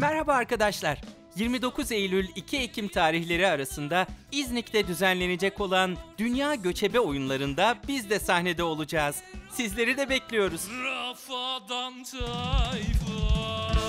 Merhaba arkadaşlar. 29 Eylül-2 Ekim tarihleri arasında İznik'te düzenlenecek olan Dünya Göçebe Oyunları'nda biz de sahnede olacağız. Sizleri de bekliyoruz. Rafadan Tayfa.